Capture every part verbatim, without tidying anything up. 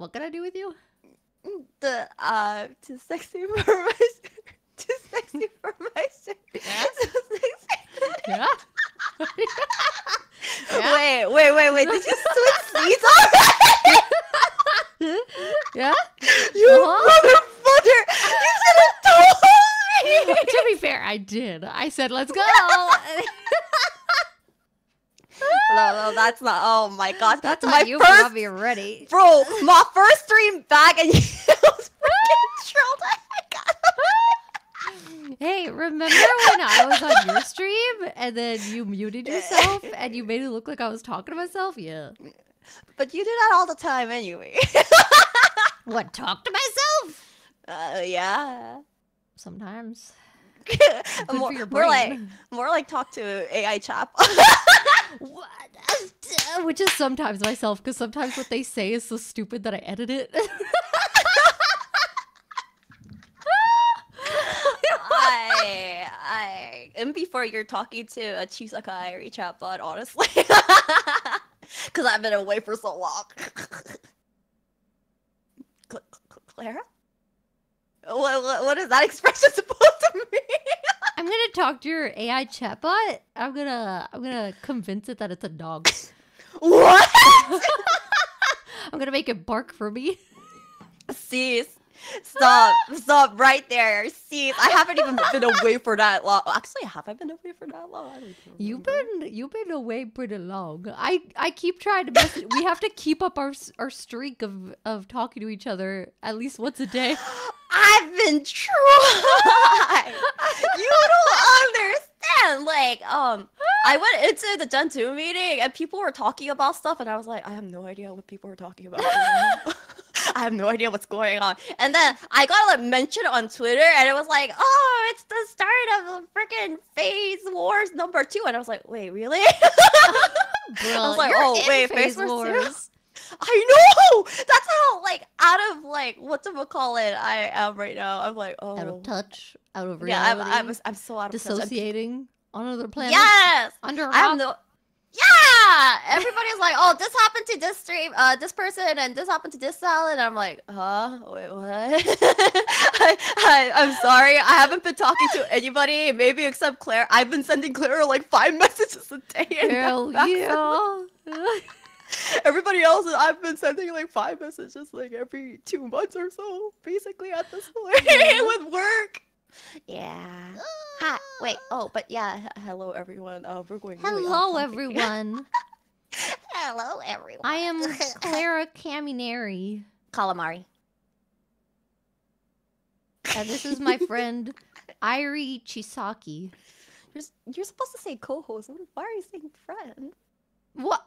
What can I do with you? The uh, too sexy for my shirt. Too sexy for my shirt. Yeah. So sexy. Yeah. Yeah. Wait, wait, wait, wait! Did you switch seats already? Yeah. You uh-huh. motherfucker! You should have told me. To be fair, I did. I said, "Let's go." No, no, that's not. Oh my god, that's my you first. Probably ready, bro. My first stream back, and you was freaking trolled. Oh my god. Hey, remember when I was on your stream and then you muted yourself and you made it look like I was talking to myself? Yeah, but you do that all the time anyway. What, talk to myself? Uh, yeah, sometimes. more, more like, more like talk to A I chap. What? Which is sometimes myself, because sometimes what they say is so stupid that I edit it. I, I, and before you're talking to a Chisaka or a chatbot, honestly, because I've been away for so long. Cl Clara? What, what, what is that expression supposed to mean? I'm gonna talk to your A I chatbot. I'm gonna I'm gonna convince it that it's a dog. What? I'm gonna make it bark for me. Cease. Stop. Stop right there. Cease. I haven't even been away for that long. Actually, have I been away for that long? You've been you've been away pretty long. I I keep trying to message. We have to keep up our our streak of of talking to each other at least once a day. I've been trying. You don't understand. Like, um, I went into the Gen two meeting and people were talking about stuff, and I was like, I have no idea what people were talking about. I have no idea what's going on. And then I got like mentioned on Twitter, and it was like, oh, it's the start of the freaking Phase Wars number two. And I was like, wait, really? Girl, I was like, oh, wait, Phase, Phase Wars. Two? I know! That's how, like, out of, like, whatchamacallit I am right now. I'm like, oh. Out of touch. Out of reality. Yeah, I'm, I'm, I'm so out of dissociating touch. Dissociating on another planet. Yes! Under a rock. No... Yeah! Everybody's like, oh, this happened to this stream, uh, this person, and this happened to this salad. And I'm like, huh? Wait, what? I, I, I'm sorry. I haven't been talking to anybody, maybe except Claire. I've been sending Claire, like, five messages a day. Hell yeah. Everybody else, I've been sending like five messages like every two months or so, basically at this point with work. Yeah. Hi. Wait. Oh, but yeah. Hello, everyone. Uh, we're going. Really Hello, everyone. Hello, everyone. I am Clara Kaminari. Calamari. And this is my friend, Irie Chisaki. You're you're supposed to say co-host. Why are you saying friend? What?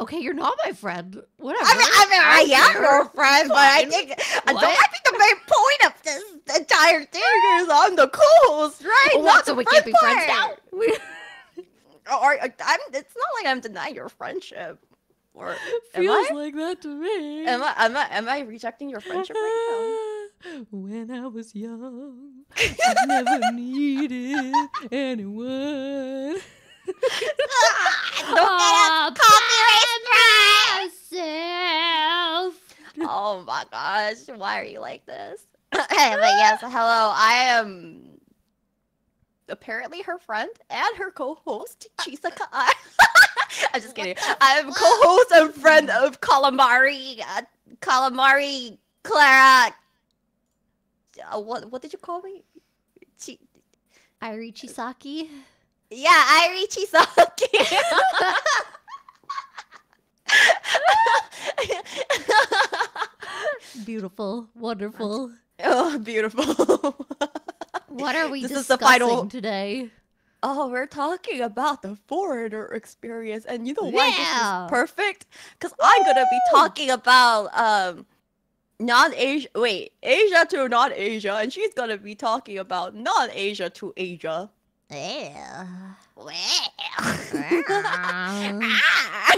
Okay, you're not my friend. Whatever. I mean, I, mean, I am your friend, but I think I, don't, I think the main point of this entire thing is I'm the co-host, right? Oh, not so we can't be part. friends now. We... or, I'm, it's not like I'm denying your friendship. Or feels I? like that to me. Am I? Am I? Am I rejecting your friendship right now? When I was young, I never needed anyone. Ah, oh, myself. Oh my gosh, why are you like this? But yes, hello, I am apparently her friend and her co-host, Chisaka. I'm just kidding. I'm co-host and friend of Calamari, uh, Calamari, Clara. Uh, what what did you call me? Ch Irie Chisaki. Yeah, Irie Chisaki. Beautiful, wonderful. Oh, beautiful. What are we this discussing is the final... today? Oh, we're talking about the foreigner experience, and you know why yeah. this is perfect? Because I'm gonna be talking about um, non-Asia. Wait, Asia to non-Asia, and she's gonna be talking about non-Asia to Asia. Well, well. I'm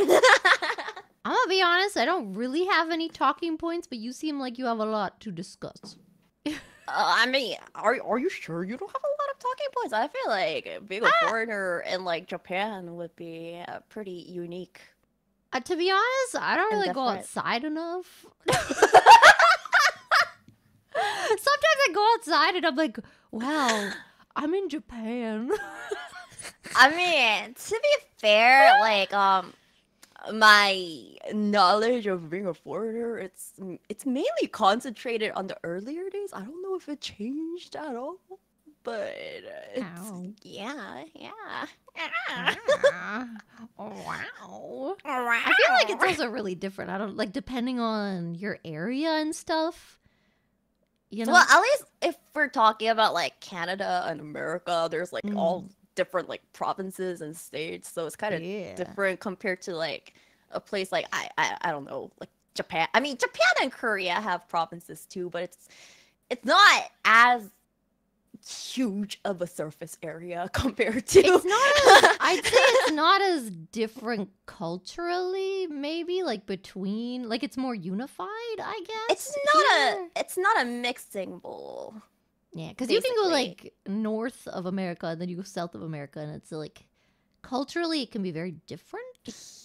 gonna be honest, I don't really have any talking points, but you seem like you have a lot to discuss. uh, I mean, are, are you sure you don't have a lot of talking points? I feel like being a ah. foreigner in like Japan would be uh, pretty unique. Uh, to be honest, I don't really go outside enough. Sometimes I go outside and I'm like, wow, I'm in Japan. I mean, to be fair, like, um, my knowledge of being a foreigner, it's it's mainly concentrated on the earlier days. I don't know if it changed at all, but it's, Ow. yeah, yeah. yeah. Wow. I feel like it's also really different. I don't, like, depending on your area and stuff. You know? Well, at least if we're talking about, like, Canada and America, there's, like, mm. all different, like, provinces and states, so it's kind of yeah. different compared to, like, a place like, I, I I don't know, like, Japan. I mean, Japan and Korea have provinces, too, but it's it's not as huge of a surface area compared to... It's not as, I'd say it's not as different culturally, maybe, like, between... Like, it's more unified, I guess? It's not yeah. a... It's not a mixing bowl. Yeah, because you can go, like, north of America, and then you go south of America, and it's, like... Culturally, it can be very different.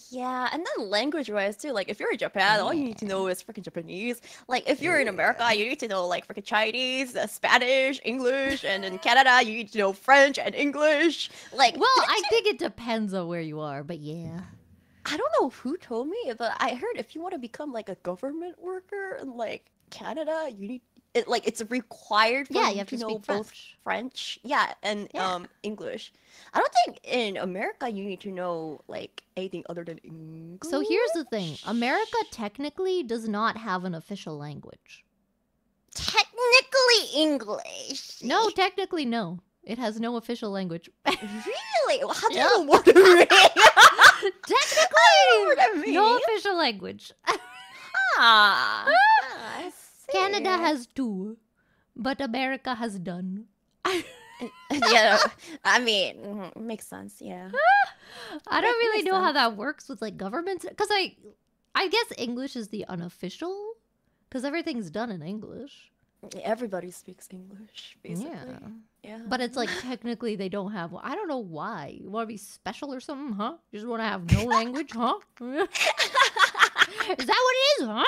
Yeah, and then language-wise, too. Like, if you're in Japan, yeah. all you need to know is freaking Japanese. Like, if you're yeah. in America, you need to know, like, freaking Chinese, uh, Spanish, English, and in Canada, you need to know French and English. Like, well, I think it depends on where you are, but yeah. I don't know who told me, but I heard if you want to become, like, a government worker in, like, Canada, you need... It, like, it's required for yeah, you, you have to, to know French. both French, yeah, and yeah. um English. I don't think in America you need to know, like, anything other than English. So here's the thing: America technically does not have an official language. Technically English. No, technically no. It has no official language. Really? Well, how do yeah. you word it? Technically, no official language. Ah. Canada has two, but America has done. Yeah, I mean, makes sense, yeah. I don't really know sense. how that works with, like, governments. Because I, I guess English is the unofficial, because everything's done in English. Everybody speaks English, basically. Yeah. yeah. But it's, like, technically they don't have one. I don't know why. You want to be special or something, huh? You just want to have no language, huh? Is that what it is, huh?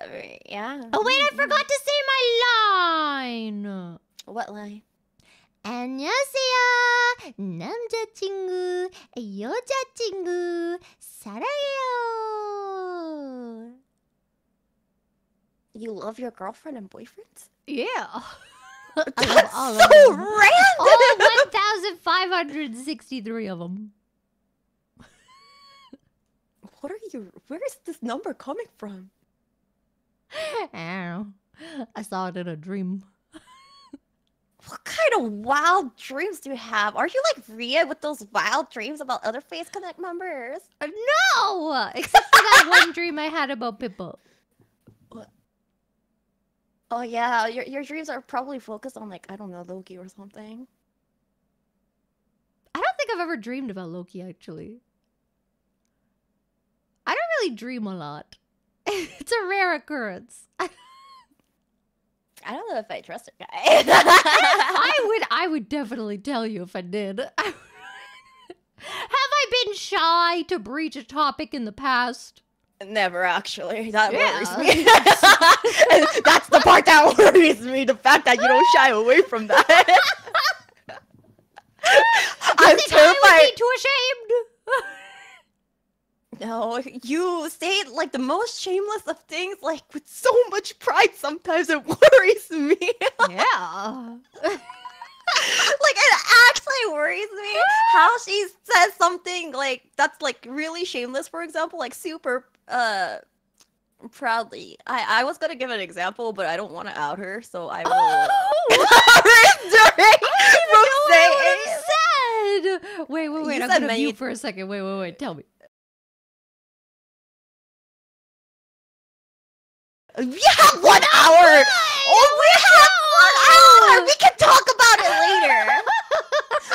I mean, yeah. Oh wait, I forgot to say my line. What line? 안녕하세요, 남자친구, 여자친구, 사랑해요. You love your girlfriend and boyfriends? Yeah. That's all so all random. All one thousand five hundred sixty-three of them. What are you? Where is this number coming from? I don't know. I saw it in a dream. What kind of wild dreams do you have? Are you like Rie with those wild dreams about other Phase Connect members? No! Except for that one dream I had about Pippa. Oh yeah, your, your dreams are probably focused on, like, I don't know, Loki or something. I don't think I've ever dreamed about Loki, actually. I don't really dream a lot. It's a rare occurrence. I don't know if I trust a guy. I would I would definitely tell you if I did. Have I been shy to breach a topic in the past? Never, actually. That yeah. worries me. That's the part that worries me, the fact that you don't shy away from that. I'm terrified. I would be too ashamed. No, you say, like, the most shameless of things, like, with so much pride. Sometimes it worries me. Yeah. Like, it actually worries me how she says something, like, that's, like, really shameless, for example, like, super uh, proudly. I, I was going to give an example, but I don't want to out her, so I will... I don't even know what I said. Wait, wait, wait. You I'm going to mute for a second. Wait, wait, wait. Tell me. We have one hour! Oh, we have one hour! We can talk about it later!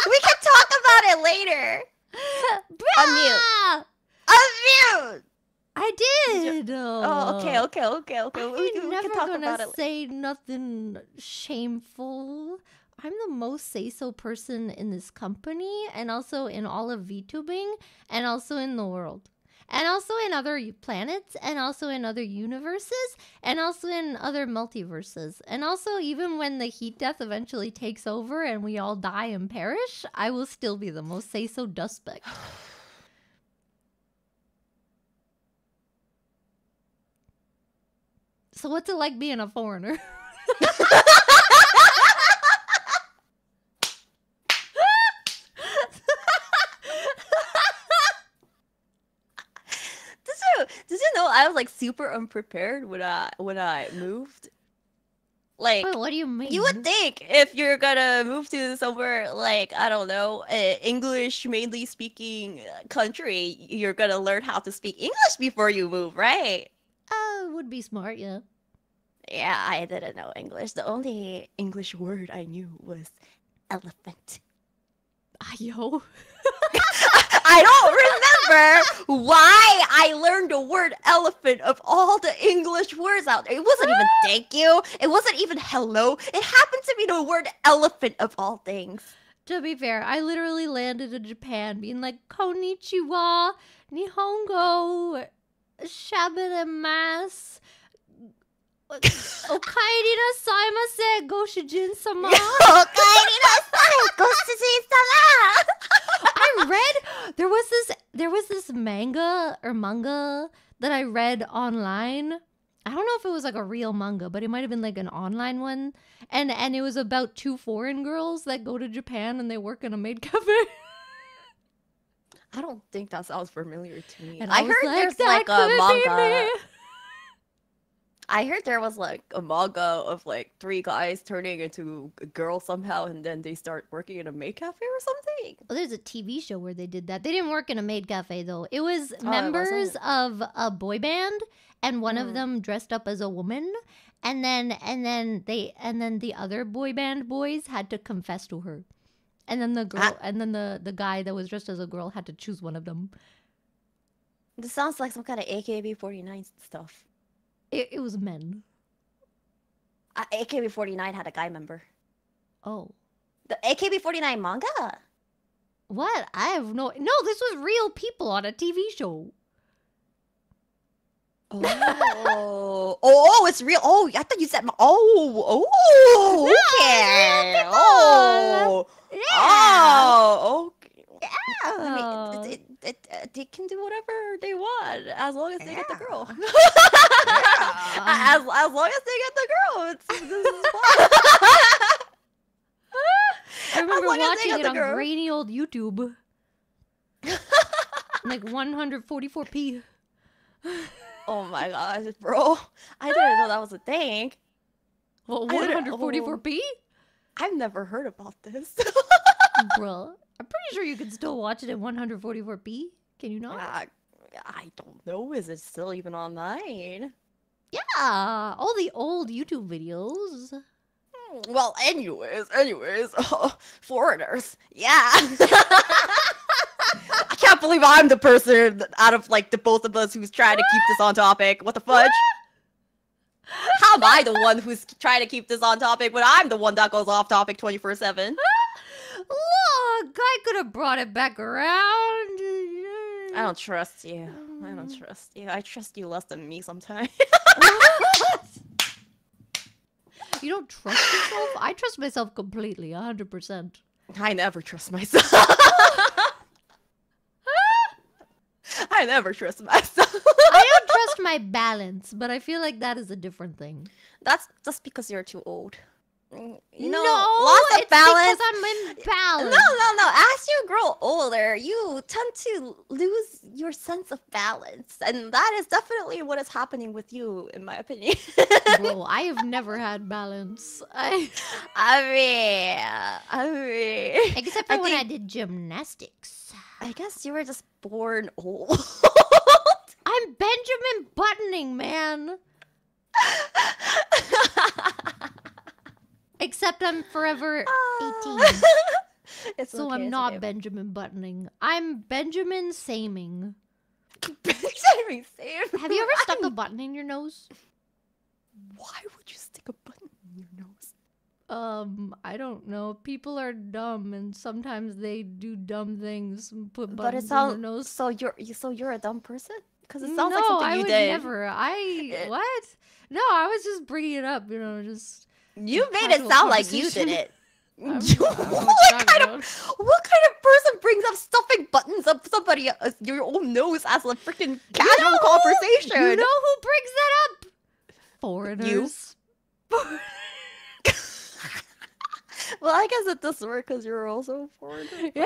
We can talk about it later! Unmute! Unmute! I did! Oh, okay, okay, okay, okay. I'm we, we never can talk gonna about it say nothing shameful. I'm the most say-so person in this company, and also in all of VTubing, and also in the world. and also in other planets, and also in other universes, and also in other multiverses. And also, even when the heat death eventually takes over and we all die and perish, I will still be the most say-so suspect. So what's it like being a foreigner? I was like super unprepared when I when I moved. Like, wait, what do you mean? You would think if you're gonna move to somewhere like, I don't know, uh, English mainly speaking country, you're gonna learn how to speak English before you move, right? Oh, uh, would be smart, yeah. Yeah, I didn't know English. The only English word I knew was elephant. Ayo. I don't remember why I learned the word elephant of all the English words out there. It wasn't even thank you. It wasn't even hello. It happened to be the word elephant of all things. To be fair, I literally landed in Japan being like, konnichiwa, nihongo, shabademasu, okaeri nasai mase, goshujin-sama. Okaeri nasai, goshujin-sama. I read there was this there was this manga or manga that I read online. I don't know if it was like a real manga, but it might have been like an online one. And and it was about two foreign girls that go to Japan and they work in a maid cafe. I don't think that sounds familiar to me. And I, I heard like, there's like a manga. I heard there was like a manga of like three guys turning into a girl somehow, and then they start working in a maid cafe or something. Well, there's a T V show where they did that. They didn't work in a maid cafe though. It was oh, members it of a boy band, and one mm. of them dressed up as a woman, and then and then they and then the other boy band boys had to confess to her, and then the girl ah. and then the the guy that was dressed as a girl had to choose one of them. This sounds like some kind of A K B forty-nine stuff. It, it was men. Uh, A K B forty-nine had a guy member. Oh. The A K B forty-nine manga? What? I have no... No, this was real people on a T V show. Oh. Oh, it's real. Oh, I thought you said... Oh. Oh. Okay. No, oh. Yeah. Oh. Okay. Yeah. I mean, it, it, It, uh, they can do whatever they want as long as they yeah. get the girl. Yeah. as, as long as they get the girl, it's, this is fun. I remember watching it on grainy old YouTube. Like one forty-four p. Oh my gosh, bro. I didn't know that was a thing. What, one forty-four p? Oh, I've never heard about this. Bro. I'm pretty sure you can still watch it at one forty-four p. Can you not? Uh, I don't know. Is it still even online? Yeah. All the old YouTube videos. Well, anyways, anyways. Oh, foreigners. Yeah. I can't believe I'm the person out of, like, the both of us who's trying to keep this on topic. What the fudge? How am I the one who's trying to keep this on topic when I'm the one that goes off topic twenty-four seven? Look, I could have brought it back around. I don't trust you. I don't trust you. I trust you less than me sometimes. You don't trust yourself? I trust myself completely, one hundred percent. I never trust myself. I never trust myself. I don't trust my balance, but I feel like that is a different thing. That's just because you're too old. You know, no, lots of balance. I'm imbalanced. No, no, no. As you grow older, you tend to lose your sense of balance, and that is definitely what is happening with you, in my opinion. Bro, I have never had balance. I, I mean, I mean, except for I when think, I did gymnastics. I guess you were just born old. I'm Benjamin Buttoning, man. Except I'm forever eighteen. It's so okay, I'm it's not okay. Benjamin Buttoning. I'm Benjamin Saming. Benjamin Saming? Have you ever stuck I'm... a button in your nose? Why would you stick a button in your nose? Um, I don't know. People are dumb, and sometimes they do dumb things. And put but it sounds nose. so you're so you're a dumb person because it sounds no, like something I you did. No, I would never. I what? No, I was just bringing it up. You know, just you made it sound like you did it. I'm, I'm what kind of what kind of person brings up stuffing buttons up somebody uh, your own nose as a freaking casual you know conversation? Who, you know who brings that up? Foreigners. You. Well, I guess it does work because you're also foreigner. Yeah.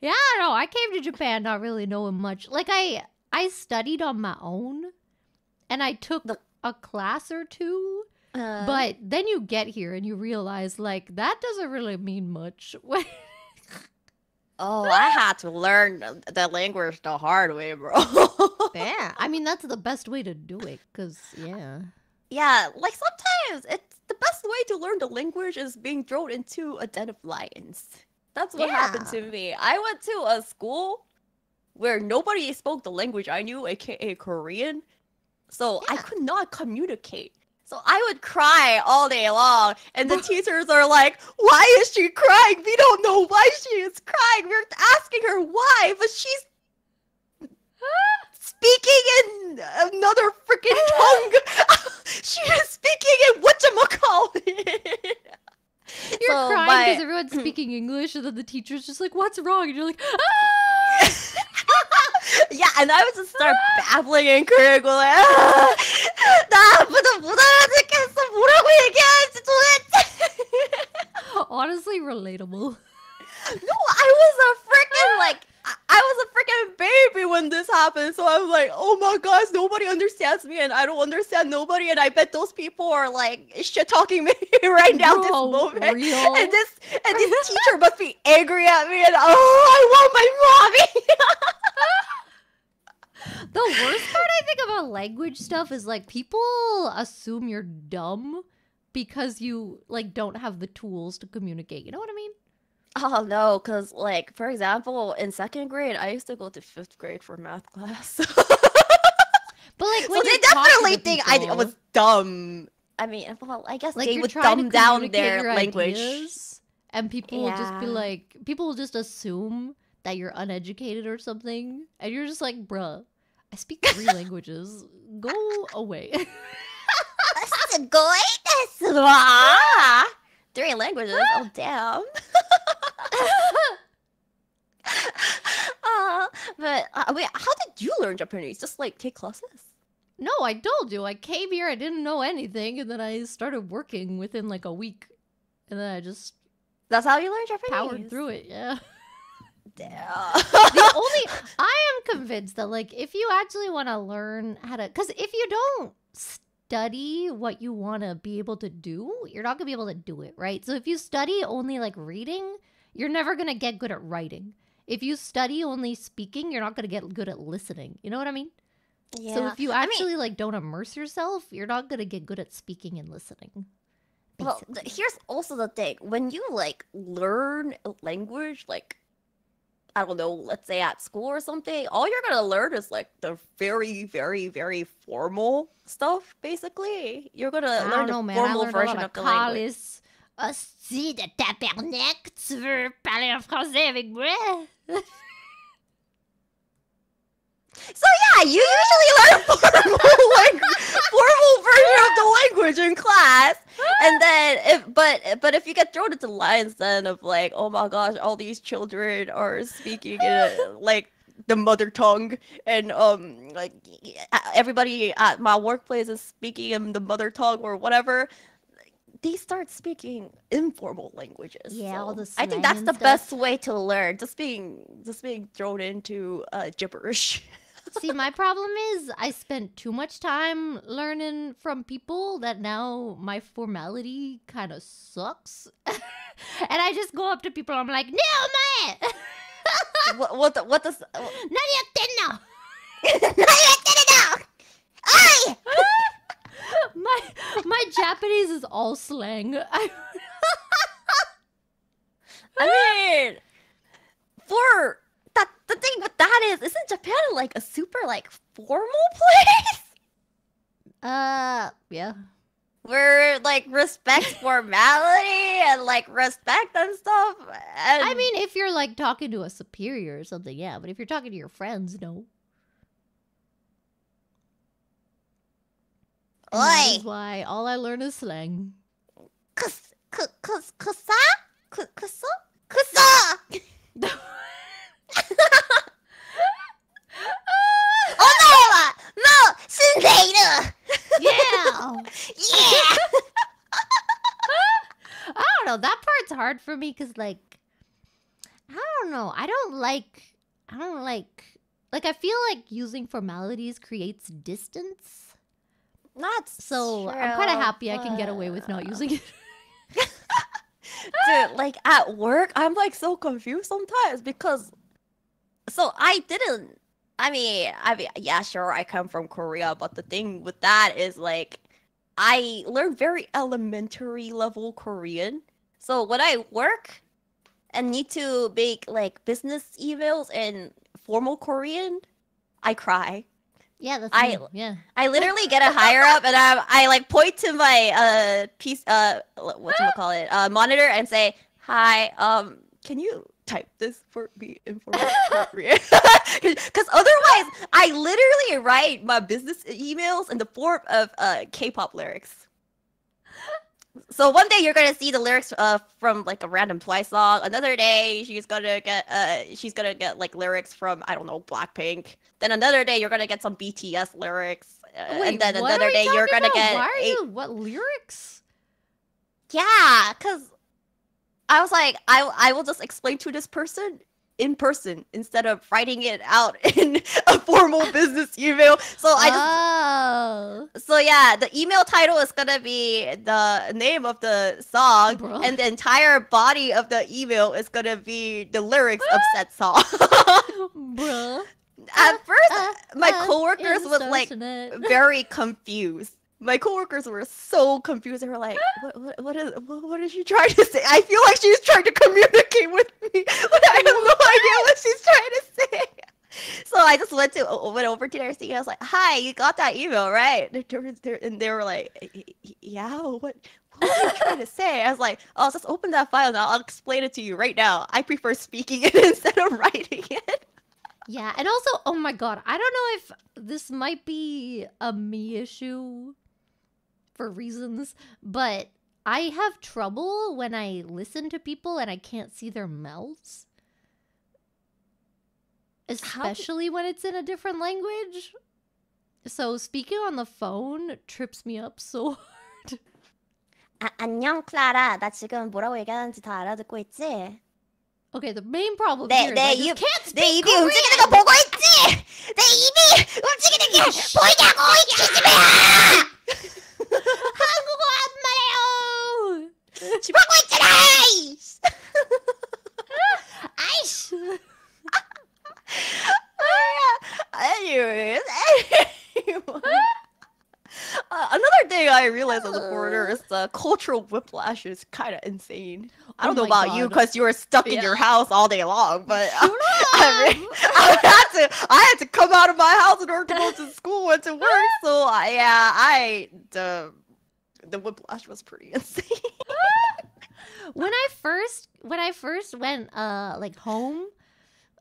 Yeah, no, I came to Japan not really knowing much. Like I, I studied on my own, and I took the, a class or two. Uh, but then you get here and you realize like that doesn't really mean much. Oh, I had to learn the language the hard way, bro. Yeah, I mean that's the best way to do it, cause yeah. Yeah, like sometimes it's the best way to learn the language is being thrown into a den of lions. That's what yeah. happened to me. I went to a school where nobody spoke the language I knew, aka Korean. So yeah. I could not communicate. So I would cry all day long, and the teachers are like, "Why is she crying? We don't know why she is crying. We're asking her why, but she's speaking in another freaking tongue. She is speaking in whatchamacallit." You're so crying because my... everyone's speaking English, and then the teacher's just like, "What's wrong?" And you're like, "Ah!" Yeah, and I would just start babbling in Korean, going like, "Ah, nah, but the what honestly, relatable. No, I was a freaking like. I was a freaking baby when this happened, so I'm like, oh my gosh, nobody understands me, and I don't understand nobody, and I bet those people are like shit talking me right now, no, this moment, real? and this and this teacher must be angry at me, and oh, I want my mommy. The worst part I think about language stuff is like people assume you're dumb because you like don't have the tools to communicate. You know what I mean? Oh no, because like for example in second grade I used to go to fifth grade for math class. But like when so they definitely the think people... I was dumb. I mean, well, I guess like they would dumb down their language and people yeah. will just be like, people will just assume that you're uneducated or something, and you're just like, bruh, I speak three languages, go away. Three languages, oh damn. uh, but uh, wait, how did you learn Japanese? Just like take classes? No, I told you. I came here, I didn't know anything, and then I started working within like a week. And then I just... That's how you learn Japanese? Powered through it, yeah. Damn. The only... I am convinced that like if you actually want to learn how to... Because if you don't study what you want to be able to do, you're not going to be able to do it, right? So if you study only like reading... You're never going to get good at writing. If you study only speaking, you're not going to get good at listening. You know what I mean? Yeah. So if you actually I mean, like don't immerse yourself, you're not going to get good at speaking and listening. Basically. Well, here's also the thing. When you like learn a language, like, I don't know, let's say at school or something, all you're going to learn is like the very, very, very formal stuff, basically. You're going to learn know, the man. formal version of the language. Aussi de tabernacle, tu veux parler en français avec moi? So yeah, you usually learn a formal, like, formal version of the language in class, and then if but but if you get thrown into lines then of like, oh my gosh, all these children are speaking in a, like the mother tongue, and um like everybody at my workplace is speaking in the mother tongue or whatever. They start speaking informal languages. Yeah, so all the I think that's the stuff. best way to learn. Just being, just being thrown into uh, gibberish. See, my problem is I spent too much time learning from people that now my formality kind of sucks, and I just go up to people. I'm like, no man. What? What? The, what does? What... Narioteno. Narioteno. Oi. My my Japanese is all slang. I mean, for that the thing with that is, isn't Japan like a super like formal place? Uh, yeah. We're like respect formality and like respect and stuff. And... I mean, if you're like talking to a superior or something, yeah. But if you're talking to your friends, no. And that is why all I learn is slang. Kus, kus, kus, kusa, kus, kusa, kusa. Oh no, no, Sundae. Yeah, yeah. I don't know. That part's hard for me because, like, I don't know. I don't like. I don't like. Like, I feel like using formalities creates distance. Not so true. I'm kind of happy I can get away with not using it. Dude, like at work, I'm like so confused sometimes because, so I didn't. I mean, I mean, yeah, sure, I come from Korea, but the thing with that is like, I learned very elementary level Korean. So when I work and need to make like business emails in formal Korean, I cry. Yeah, that's I me. yeah. I literally get a higher up and I I like point to my uh piece uh what do you call it uh monitor and say, hi, um can you type this for me in formal Korean? Because otherwise I literally write my business emails in the form of uh K-pop lyrics. So one day you're gonna see the lyrics uh from like a random Twice song. Another day she's gonna get uh she's gonna get like lyrics from, I don't know, Blackpink. Then another day you're gonna get some B T S lyrics. Uh, Wait, and then another day you're gonna about? get. Why are you, what lyrics? Yeah, cause I was like, I I will just explain to this person in person instead of writing it out in a formal business email. So I just, oh. so yeah, the email title is gonna be the name of the song, Bro. and the entire body of the email is gonna be the lyrics of said song. Bro. At first, uh, my uh, coworkers were like very confused. My coworkers were so confused. They were like, "What? What, what is? What, what is she trying to say?" I feel like she's trying to communicate with me, but I have no idea what she's trying to say. So I just went to went over to their seat. And I was like, "Hi, you got that email, right?" And they were like, "Yeah, what? What are you trying to say?" I was like, "Oh, just open that file and I'll explain it to you right now. I prefer speaking it instead of writing it." Yeah, and also, oh my god, I don't know if this might be a me issue. For reasons, but I have trouble when I listen to people and I can't see their mouths, especially when it's in a different language. So speaking on the phone trips me up so hard. 안녕, Clara. 나 지금 뭐라고 얘기하는지 다 알아듣고 있지? Okay, the main problem 네, here 네, is you can't speak Korean. 내 입이 움직이는 거 보고 있지? 내 입이 움직이는 게 보이냐고 이 기집애야! 한국어 안 말해요. 집 하고 있잖아. 아이씨. Anyways, anyways. Uh, another thing I realized as a foreigner is the cultural whiplash is kind of insane. I don't oh know about God. you because you were stuck yeah. in your house all day long, but uh, I, mean, I had to I had to come out of my house in order to go to school and to work. So uh, yeah, I the the whiplash was pretty insane. when I first when I first went uh like home,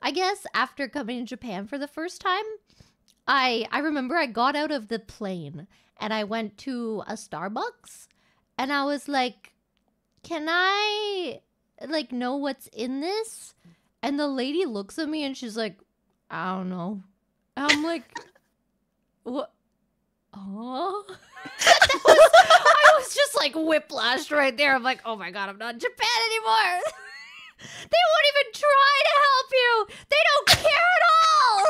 I guess after coming to Japan for the first time. I, I remember I got out of the plane and I went to a Starbucks and I was like, can I like know what's in this? And the lady looks at me and she's like, I don't know. And I'm like, what? Oh, that was, I was just like whiplashed right there. I'm like, oh my God, I'm not in Japan anymore. They won't even try to help you. They don't care at all.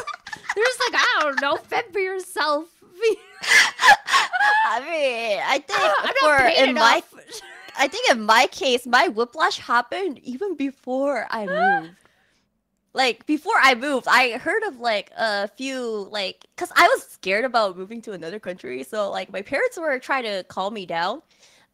They're just like, I don't know, fend for yourself. I mean, I think I'm for not paid in enough. my, I think in my case, my whiplash happened even before I moved. Like before I moved, I heard of like a few like, cause I was scared about moving to another country. So like my parents were trying to calm me down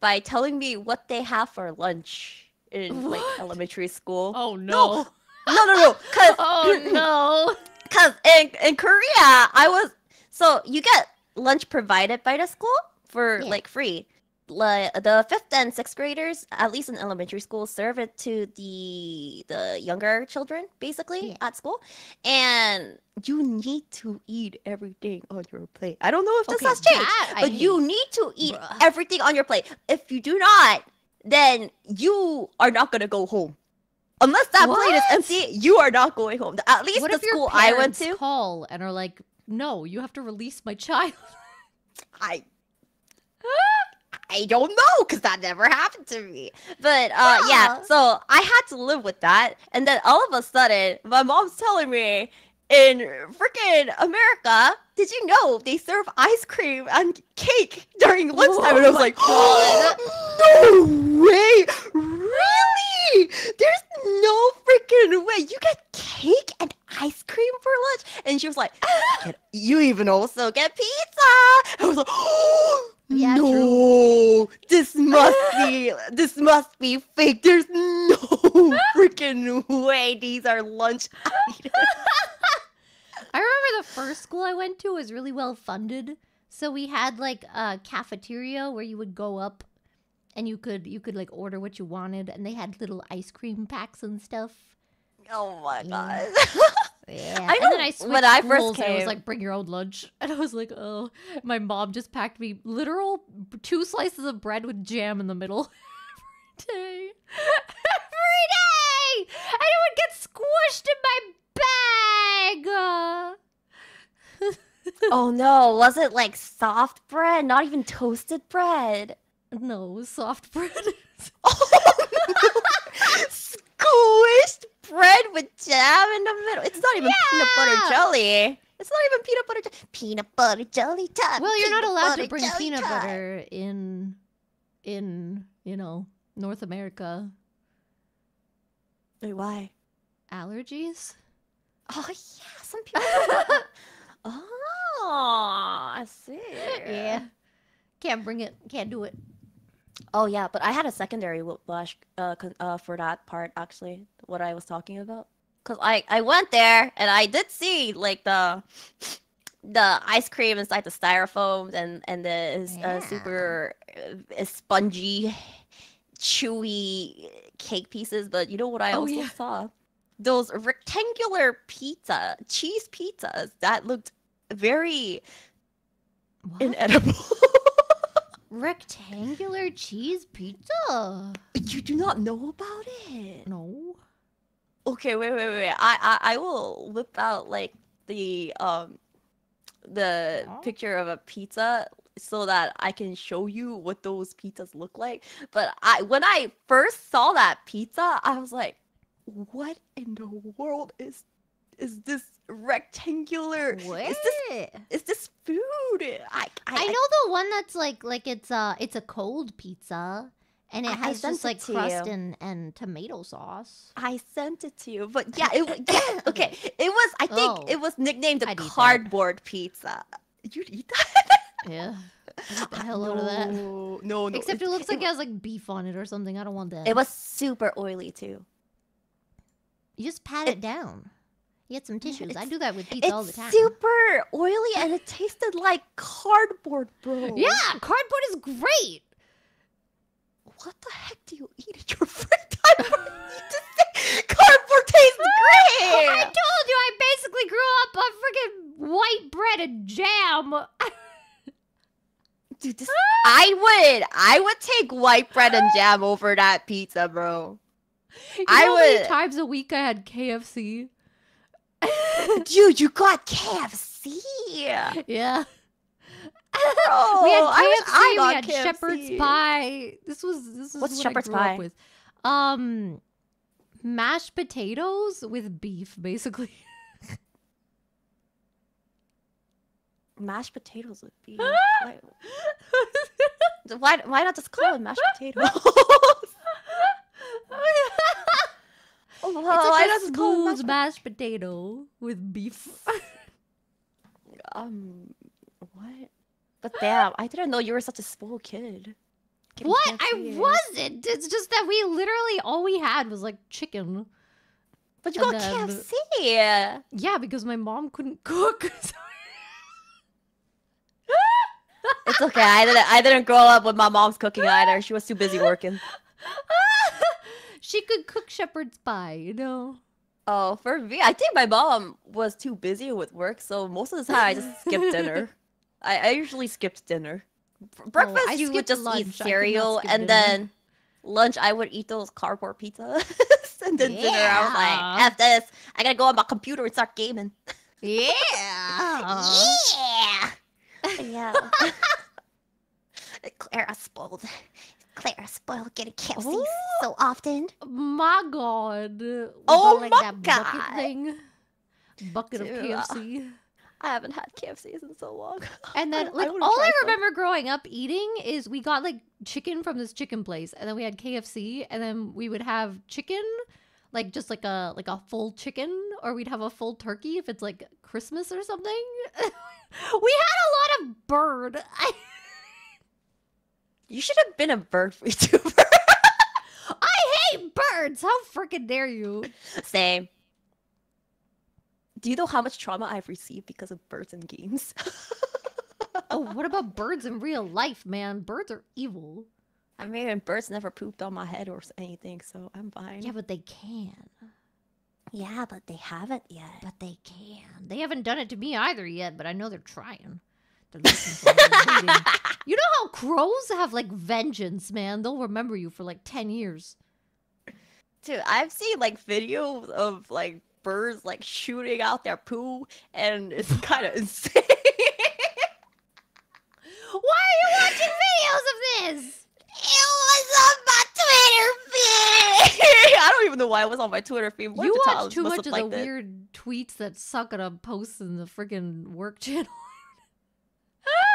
by telling me what they have for lunch. In what? like elementary school. Oh no! No, no, no! no. Cause, oh no! Cause in in Korea, I was so you get lunch provided by the school for yeah. like free. Like the fifth and sixth graders, at least in elementary school, serve it to the the younger children basically yeah. at school, and you need to eat everything on your plate. I don't know if this okay, has changed, but hate. you need to eat Bruh. everything on your plate. If you do not, then you are not gonna go home. Unless that what? plate is empty, you are not going home. At least what the school I went to call and are like, "No, you have to release my child." I. I don't know, because that never happened to me. But, uh, yeah. yeah, so I had to live with that. And then all of a sudden, my mom's telling me, in freaking America, did you know they serve ice cream and cake during lunchtime? Oh, and I was like, oh, no way! Really? There's no freaking way. You get cake and ice cream for lunch? And she was like, you even also get pizza! I was like, oh! Yeah, no, true. this must be this must be fake. There's no freaking way these are lunch items. I remember the first school I went to was really well funded, so we had like a cafeteria where you would go up, and you could you could like order what you wanted, and they had little ice cream packs and stuff. Oh my yeah. god. Yeah. I know. And then I switched when I first came, and it was like, bring your own lunch, and I was like, oh, my mom just packed me literal two slices of bread with jam in the middle every day, every day, and it would get squished in my bag. Oh no, was it like soft bread? Not even toasted bread? No, soft bread. Oh, no. Squished bread with jam in the middle. It's not even yeah. peanut butter jelly. It's not even peanut butter jelly. Peanut butter jelly time. Well, you're not allowed to bring peanut time. butter in, in, you know, North America. Wait, why? Allergies? Oh, yeah. Some people... Oh, I see. Yeah. Can't bring it. Can't do it. Oh yeah, but I had a secondary whiplash uh, uh, for that part, actually, what I was talking about. Because I, I went there, and I did see, like, the the ice cream inside the styrofoam, and, and the yeah. uh, super uh, spongy, chewy cake pieces. But you know what I oh, also yeah. saw? Those rectangular pizza, cheese pizzas, that looked very what? inedible. Rectangular cheese pizza? You do not know about it? No. Okay, wait, wait, wait. I, I, I will whip out like the um, the oh. picture of a pizza so that I can show you what those pizzas look like. But I, when I first saw that pizza, I was like, "What in the world is is this rectangular? What? Is this is this food?" I, I, I know the one that's like like it's a it's a cold pizza, and it has just like crust and, and tomato sauce. I sent it to you, but yeah, it yeah, okay. It was I think oh, it was nicknamed the cardboard pizza. You'd eat that? Yeah. What the hell out of that? No, no. Except it, it looks it, like it has like beef on it or something. I don't want that. It was super oily too. You just pat it, it down. Get some tissues. It's, I do that with pizza all the time. It's super oily and it tasted like cardboard, bro. Yeah, cardboard is great. What the heck do you eat at your free time? You just say cardboard tastes great. I told you I basically grew up on freaking white bread and jam. Dude, this, I would, I would take white bread and jam over that pizza, bro. You I know would. How many times a week I had K F C? Dude, you got K F C. Yeah. Oh, we had K F C. I I we had K F C. Shepherd's pie. This was this is What's what shepherd's I grew pie? Up with. Um, mashed potatoes with beef, basically. Mashed potatoes with beef. why, why? Why not just call it mashed potatoes? Oh, it's like a smooth mashed potato with beef. um, what? But damn, I didn't know you were such a spoiled kid. Getting what? I years. wasn't. It's just that we literally all we had was like chicken. But you and got then, K F C. Yeah, because my mom couldn't cook. It's okay. I didn't. I didn't grow up with my mom's cooking either. She was too busy working. She could cook shepherd's pie, you know. Oh, for me, I think my mom was too busy with work, so most of the time I just skipped dinner. I, I usually skipped dinner. Breakfast, oh, you would just lunch. Eat cereal, and dinner. Then lunch, I would eat those cardboard pizzas. And then yeah. dinner, I was like, "F this! I gotta go on my computer and start gaming." Yeah. Yeah. Yeah. Clara spoiled. Clara spoiled getting K F Cs Ooh. So often. My God. We oh my like that God. Bucket thing. Bucket Dude, of K F C. Uh, I haven't had K F Cs in so long. And then, I, like, I all I remember them. Growing up eating is we got like chicken from this chicken place, and then we had K F C, and then we would have chicken. Like just like a like a full chicken, or we'd have a full turkey if it's like Christmas or something. We had a lot of bird. I... You should have been a bird YouTuber. I hate birds. How freaking dare you? Same. Do you know how much trauma I've received because of birds and games? Oh, what about birds in real life, man? Birds are evil. I mean, birds never pooped on my head or anything, so I'm fine. Yeah, but they can. Yeah, but they haven't yet. But they can. They haven't done it to me either yet, but I know they're trying. They're looking for me. You know how crows have, like, vengeance, man? They'll remember you for, like, ten years. Dude, I've seen, like, videos of, like, birds, like, shooting out their poo, and it's kind of insane. Why are you watching videos of this? It was on my Twitter feed! I don't even know why it was on my Twitter feed. What you watch too much of the weird tweets that Sakura posts in the freaking work channel.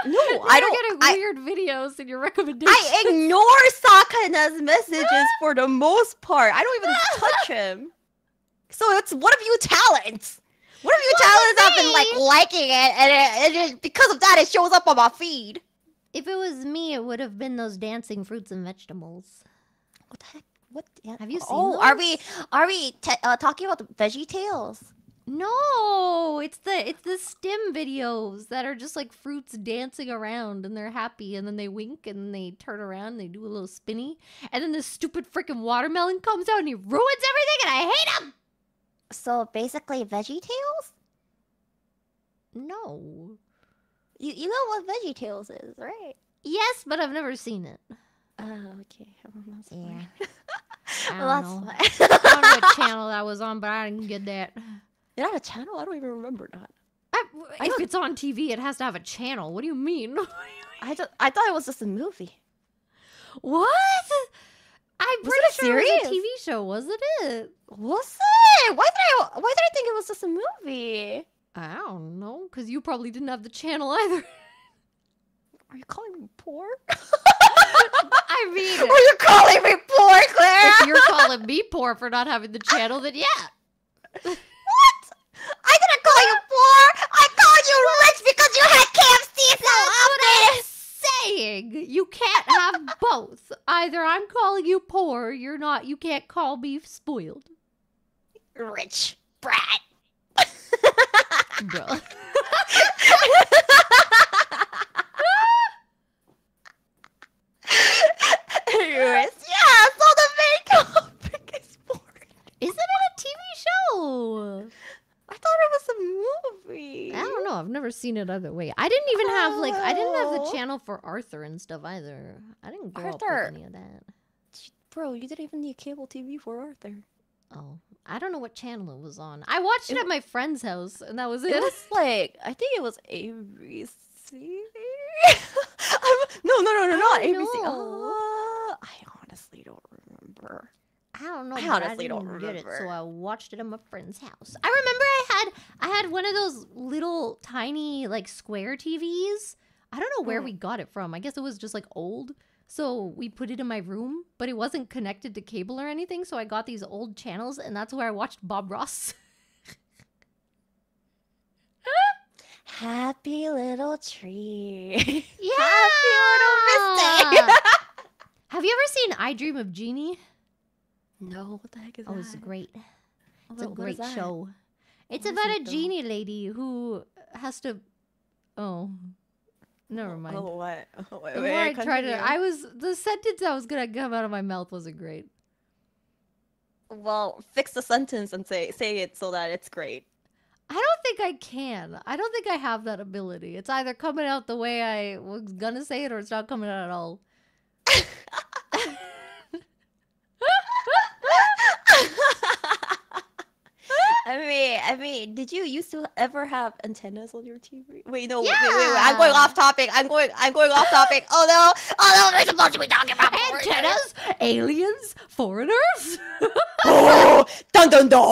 No, I don't. You're getting weird videos in your recommendations. I ignore Sakura's messages for the most part. I don't even touch him. So it's one of you talents. One of you talents I've been like liking it, and it, it, because of that, it shows up on my feed. If it was me, it would have been those dancing fruits and vegetables. What the heck? What? Yeah. Have you seen Oh, those? are we are we t uh, talking about the Veggie Tales? No, it's the it's the STEM videos that are just like fruits dancing around, and they're happy, and then they wink, and then they turn around, and they do a little spinny, and then this stupid freaking watermelon comes out and he ruins everything, and I hate him. So basically, Veggie Tales? No. You, you know what Veggie Tales is, right? Yes, but I've never seen it. Oh, okay. Well, that's fine. Yeah. Well, that's fine. I don't know what channel that was on, but I didn't get that. It had a channel? I don't even remember that. I, I if it's on T V, it has to have a channel. What do you mean? I, th I thought it was just a movie. What? I'm was pretty sure serious? It was a T V show, wasn't it? Was it? Why did I, why did I think it was just a movie? I don't know, because you probably didn't have the channel either. Are you calling me poor? I mean... Are you calling me poor, Claire? If you're calling me poor for not having the channel, then yeah. What? I didn't call you poor! I called you rich because you had K F C so often! I'm saying! You can't have both. Either I'm calling you poor, you're not... You can't call me spoiled. Rich brat. Bro. Anyways, yeah, so the main topic is boring. Isn't it a T V show? I thought it was a movie. I don't know. I've never seen it other way. I didn't even oh. have like I didn't have the channel for Arthur and stuff either. I didn't grow Arthur. Up with any of that. Bro, you didn't even need cable T V for Arthur. Oh, I don't know what channel it was on. I watched it, it at my friend's house, and that was it. It was like, I think it was A B C. no, no, no, no, not A B C. Uh, I honestly don't remember. I don't know. I honestly I don't remember. Get it, so I watched it at my friend's house. I remember I had I had one of those little tiny like square T Vs. I don't know where mm. we got it from. I guess it was just like old. So we put it in my room, but it wasn't connected to cable or anything. So I got these old channels, and that's where I watched Bob Ross. Happy little tree. Yeah. Happy little mistake. Have you ever seen I Dream of Jeannie? No. What the heck is oh, that? Oh, it's great. It's well, a great show. It's what about a though? Genie lady who has to. Oh. Never mind. Oh, what? Oh, wait, wait, I, I tried to, I was the sentence that was gonna come out of my mouth wasn't great. Well, fix the sentence and say say it so that it's great. I don't think I can. I don't think I have that ability. It's either coming out the way I was gonna say it, or it's not coming out at all. I mean, I mean, did you used to ever have antennas on your T V? Wait, no, yeah. wait, wait, wait, I'm going off topic. I'm going, I'm going off topic. Oh no, oh no, we're supposed to be talking about antennas, aliens, foreigners. Oh, dun dun dun.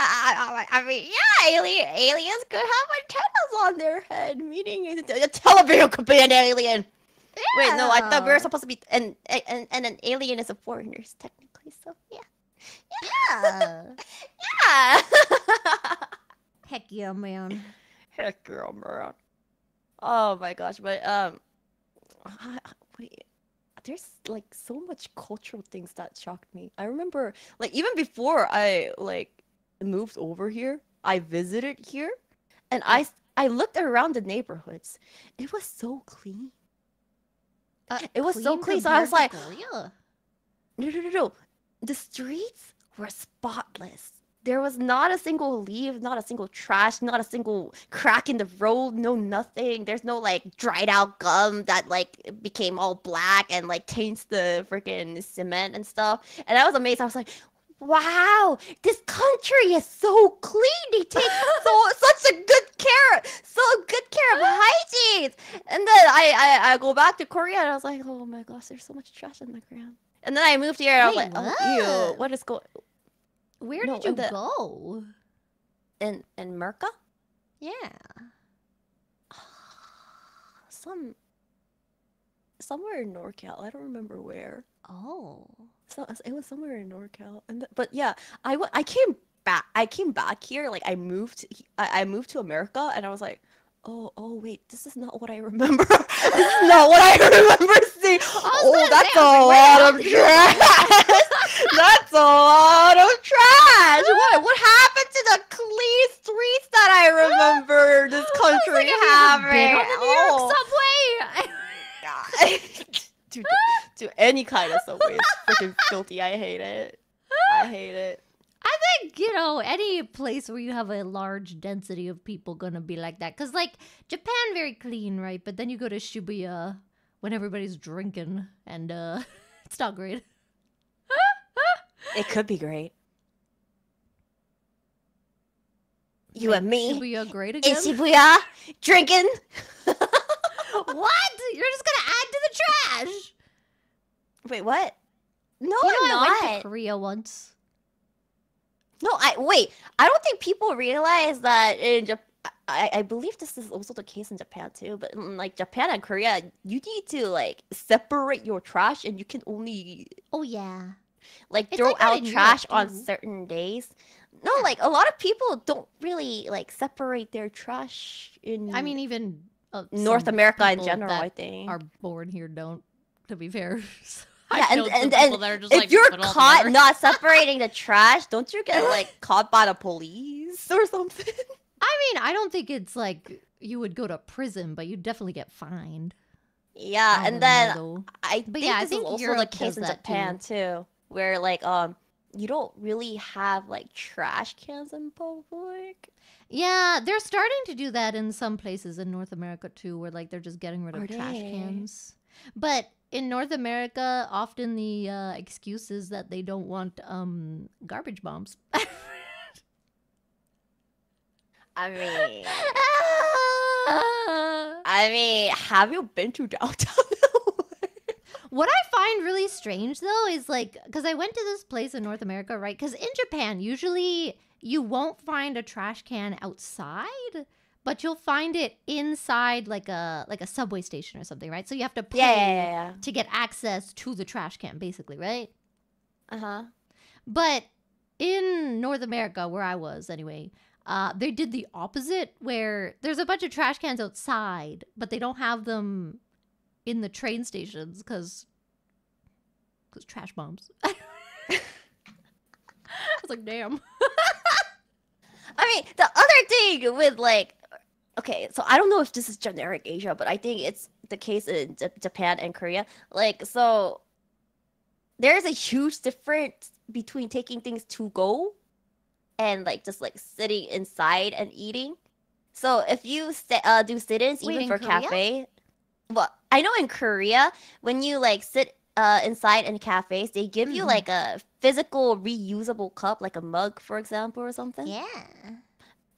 I, I mean, yeah, alien, aliens could have antennas on their head, meaning a television could be an alien. Yeah. Wait, no, I thought we were supposed to be, and and and an alien is a foreigner, technically. So yeah, yeah, yeah. Heck yeah, man. Heck girl, man. Oh my gosh, but um, I, wait. There's like so much cultural things that shocked me. I remember, like, even before I like moved over here, I visited here, and I I looked around the neighborhoods. It was so clean. Uh, it was so clean, so I was like, no, no, no, no. The streets were spotless. There was not a single leaf, not a single trash, not a single crack in the road, no nothing. There's no like dried out gum that like became all black and like taints the freaking cement and stuff. And I was amazed. I was like, wow, this country is so clean. They take so such a good care, so good care of hygiene. And then I, I I go back to Korea and I was like, oh my gosh, there's so much trash on the ground. And then I moved here. Wait, I was like, what? Oh, ew, what is going? Where no, did you the... go? In in Merca? Yeah. Some somewhere in NorCal. I don't remember where. Oh. So it was somewhere in NorCal, and th but yeah, I w I came back. I came back here. Like I moved. I, I moved to America, and I was like, oh, oh, wait, this is not what I remember. This is not what I remember seeing. I oh, that's a lot of trash. That's a lot of trash. What what happened to the clean streets that I remember this country like, having? Have you been on the New York subway. To, to any kind of subway, it's freaking filthy. I hate it. I hate it. I think, you know, any place where you have a large density of people gonna be like that. Because, like, Japan, very clean, right? But then you go to Shibuya when everybody's drinking, and uh, it's not great. It could be great. You and me. Shibuya great again? In Shibuya, drinking. What? You're just gonna add to the trash. Wait, what? No, you know, I'm not. I went to Korea once. No, I wait. I don't think people realize that in Japan. I, I believe this is also the case in Japan too. But in, like Japan and Korea, you need to like separate your trash, and you can only oh yeah, like it's throw like out trash on certain days. No, yeah. Like a lot of people don't really like separate their trash in. I mean, even. Uh, North America in general, I think. Are born here don't, to be fair. Yeah, and, and, and that just if like, you're caught not separating the trash, don't you get like caught by the police or something? I mean, I don't think it's like you would go to prison, but you definitely get fined. Yeah, and then know, I think yeah, this I think is Europe also the case in Japan too. too, where like um you don't really have like trash cans in public. Yeah, they're starting to do that in some places in North America too, where like they're just getting rid of Are trash they? cans. But in North America, often the uh, excuse is that they don't want um, garbage bombs. I mean, I mean, have you been to downtown? What I find really strange though is like, because I went to this place in North America, right? Because in Japan, usually. You won't find a trash can outside, but you'll find it inside like a like a subway station or something, right? So you have to pay yeah, yeah, yeah. to get access to the trash can, basically, right? Uh-huh. But in North America, where I was anyway, uh, they did the opposite, where there's a bunch of trash cans outside, but they don't have them in the train stations because because trash bombs. I was like, damn. I I mean, the other thing with like, okay, so I don't know if this is generic Asia, but I think it's the case in J Japan and Korea. Like, so there's a huge difference between taking things to go and like just like sitting inside and eating. So if you uh, do sit-ins even for cafe, well, I know in Korea when you like sit uh, inside in cafes, they give mm-hmm. you like a physical reusable cup, like a mug, for example, or something. Yeah.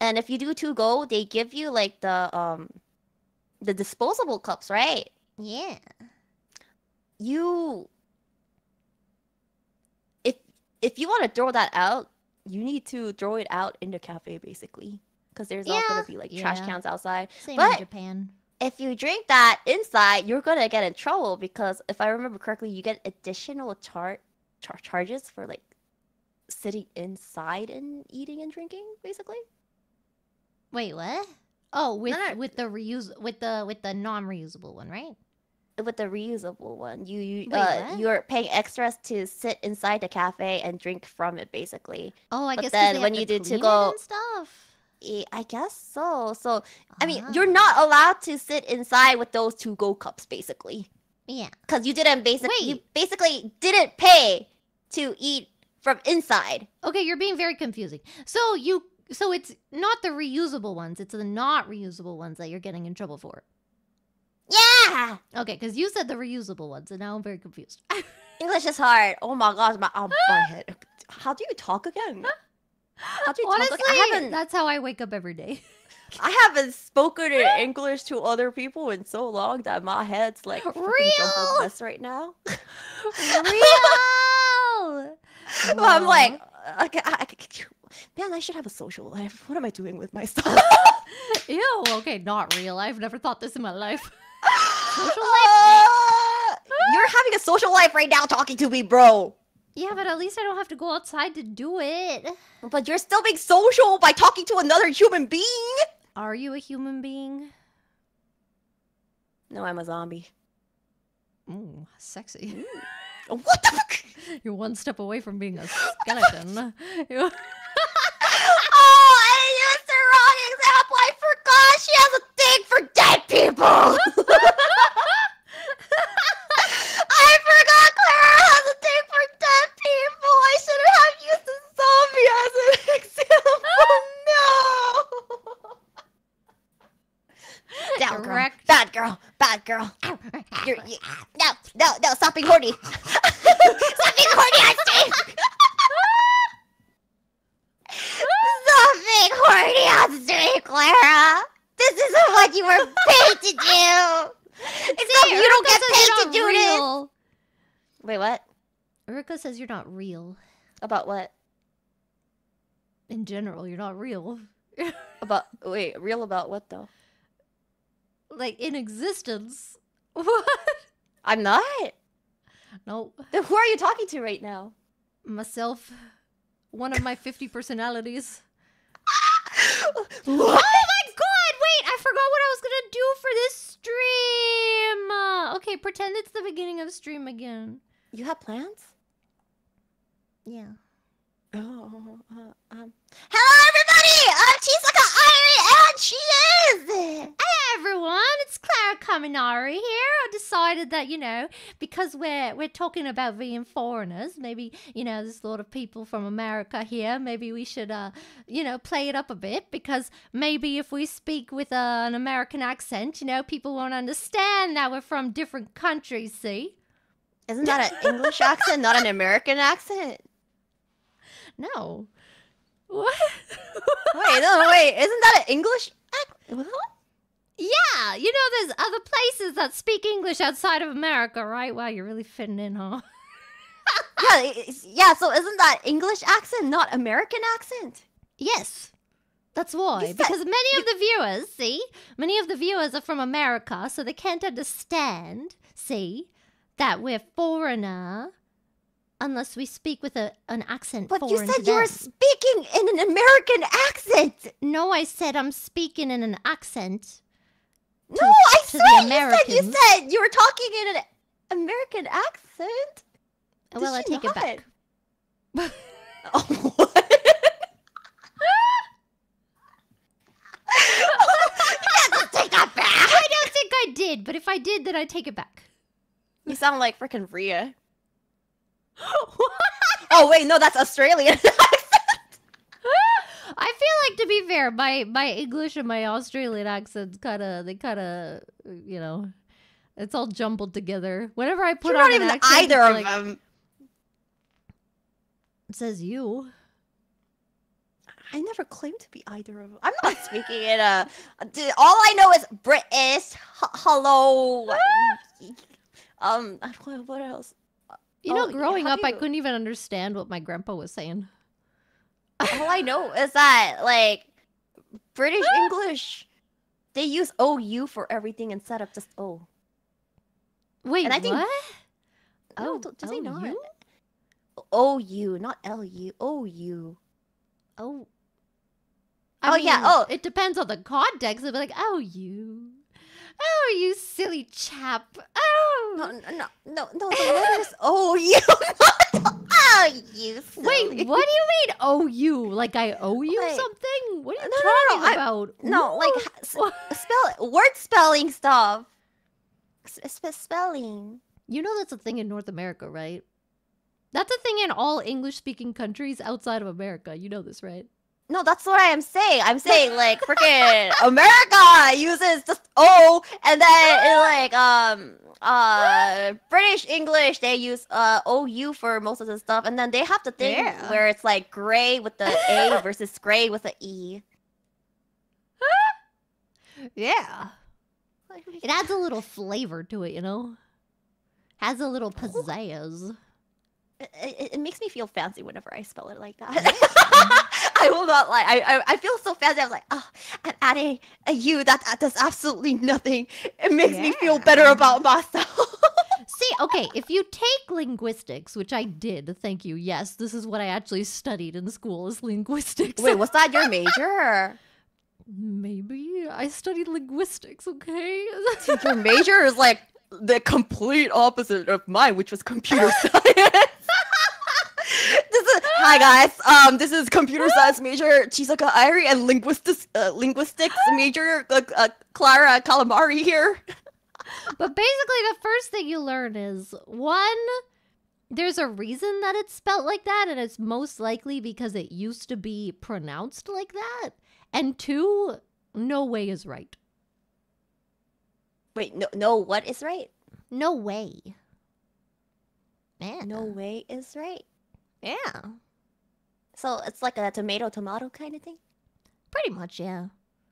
And if you do to go, they give you like the um, the disposable cups, right? Yeah. You, if if you want to throw that out, you need to throw it out in the cafe, basically, because there's yeah. all gonna be like yeah. trash cans outside. Same but in Japan. If you drink that inside, you're gonna get in trouble because if I remember correctly, you get additional char char charges for like sitting inside and eating and drinking, basically. Wait, what? Oh, with no, no. with the reuse with the with the non-reusable one, right? With the reusable one, you you Wait, uh, you're paying extras to sit inside the cafe and drink from it, basically. Oh, I but guess then they when have you to do clean to go and stuff. I guess so. So uh-huh. I mean, you're not allowed to sit inside with those two go cups, basically. Yeah, because you didn't basically Wait. you basically didn't pay to eat from inside. Okay, you're being very confusing. So you. So it's not the reusable ones, it's the not reusable ones that you're getting in trouble for. Yeah! Okay, because you said the reusable ones, and now I'm very confused. English is hard. Oh my gosh, my, oh, my head. How do you talk again? How do you Honestly, talk again? I haven't, that's how I wake up every day. I haven't spoken in English to other people in so long that my head's like a fucking jumbled mess right now. Real! Well, wow. I'm like, okay, I can't. Man, I should have a social life. What am I doing with myself? Ew, okay, not real. I've never thought this in my life. Social life? Uh, you're having a social life right now talking to me, bro. Yeah, but at least I don't have to go outside to do it. But you're still being social by talking to another human being. Are you a human being? No, I'm a zombie. Ooh, sexy. What the fuck? You're one step away from being a skeleton. Oh, I used the wrong example. I forgot she has a thing for dead people. I forgot Clara has a thing for dead people. I shouldn't have used a zombie as an example. No. Down, girl. Correct. Bad girl. Bad girl. You're, you, no, no, no. Stop being horny. Stop being horny, I say. Horny on street, Clara. This isn't what you were paid to do. Except See, you don't get paid to do real. This. Wait, what? Uruka says you're not real. About what? In general, you're not real. About wait, real about what though? Like in existence. What? I'm not. No. Then who are you talking to right now? Myself. One of my fifty personalities. What? Oh my god, wait, I forgot what I was gonna do for this stream. Uh, okay, pretend it's the beginning of stream again. You have plans? Yeah. Oh, uh, um. Hello everybody! I'm Chisaka Irie and she is! Hey everyone, it's Clara Kaminari here. I decided that, you know, because we're we're talking about being foreigners, maybe, you know, there's a lot of people from America here, maybe we should, uh, you know, play it up a bit because maybe if we speak with uh, an American accent, you know, people won't understand that we're from different countries, see? Isn't that an English accent, not an American accent? No. What? Wait, no, wait. Isn't that an English accent? Yeah, you know there's other places that speak English outside of America, right? Wow, you're really fitting in, huh? yeah, yeah, so isn't that English accent, not American accent? Yes. That's why. Said, because many you... of the viewers, see? Many of the viewers are from America, so they can't understand, see? That we're foreigner. Unless we speak with a, an accent but foreign to them. But you said you were speaking in an American accent! No, I said I'm speaking in an accent. No, to, I to swear you said you said you were talking in an American accent. Did well, I take not? It back. Oh, what? but if I did, then I take it back. You sound like frickin' Rie. Oh, wait, no, that's Australian. I feel like, to be fair, my, my English and my Australian accents kind of, they kind of, you know, it's all jumbled together. Whenever I put You're on not an even accent, either of like, them. It says you. I never claim to be either of them. I'm not speaking it. Uh, all I know is British. H hello. um, I don't know what else. You know, oh, growing up, you... I couldn't even understand what my grandpa was saying. All I know is that, like, British English, they use O U for everything instead of just O. Wait, and I think... what? Oh, no, do they not? O U, not L U. O U. Oh. I oh, mean, yeah. Oh, it depends on the context. It'll be like, oh, you. Oh, you silly chap. Oh. No, no, no, no, no. The letters O U. Oh, you silly. Wait, what do you mean, oh, you? Like, I owe you like, something? What are you no, talking no, no, about? I, no, like, spell, word spelling stuff. Sp spelling. You know that's a thing in North America, right? That's a thing in all English-speaking countries outside of America. You know this, right? No, that's what I am saying. I'm saying, like, freaking America uses just O, and then, in, like, um, uh, British English, they use uh, O U for most of the stuff, and then they have the thing yeah. where it's, like, gray with the A versus gray with the E. Yeah. It adds a little flavor to it, you know? Has a little pizzazz. It, it, it makes me feel fancy whenever I spell it like that. I will not lie. I, I I feel so fancy. I'm like, oh, I'm adding a U that, that does absolutely nothing. It makes yeah. me feel better about myself. See, okay, if you take linguistics, which I did, thank you. Yes, this is what I actually studied in school is linguistics. Wait, was that your major? Maybe. I studied linguistics, okay? Your major is like the complete opposite of mine, which was computer science. This is, hi guys, um, this is computer science major Chisaka Irie and linguistics uh, linguistics major uh, uh, Clara Kaminari here. But basically, the first thing you learn is one, there's a reason that it's spelt like that, and it's most likely because it used to be pronounced like that. And two, no way is right. Wait, no, no, what is right? No way. Yeah. No way is right. Yeah. So it's like a tomato-tomato kind of thing? Pretty much, yeah.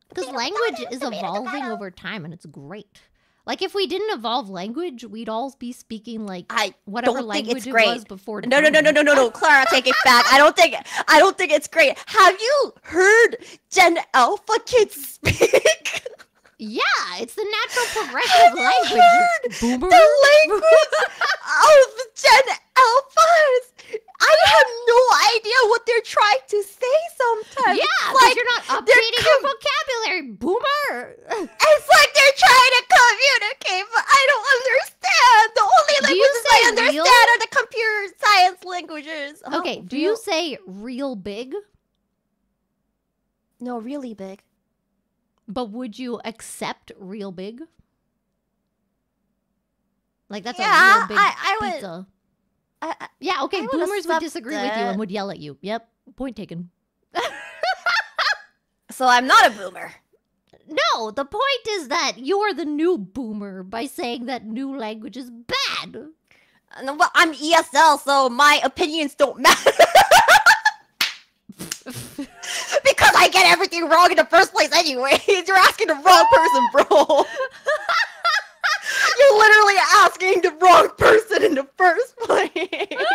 Because language tomato, is tomato, evolving tomato. over time, and it's great. Like, if we didn't evolve language, we'd all be speaking, like, I whatever language it was before. No, no, no, no, no, no, no, Clara, take it back. I don't think I don't think it's great. Have you heard Gen Alpha kids speak? Yeah, it's the natural progression of language. Have you heard the language of Gen Alphas? I have no idea what they're trying to say sometimes. Yeah, because like you're not updating your vocabulary, boomer. It's like they're trying to communicate, but I don't understand. The only languages I understand real? are the computer science languages. Okay, oh, do real? you say real big? No, really big. But would you accept real big? Like, that's yeah, a real big I, I pizza. Would, I, I, yeah, okay, I boomers would disagree it. with you and would yell at you. Yep, point taken. So I'm not a boomer. No, the point is that you're the new boomer by saying that new language is bad. Uh, well, I'm E S L, so my opinions don't matter. Because I get everything wrong in the first place anyway. You're asking the wrong person, bro. You're literally asking the wrong person in the first place.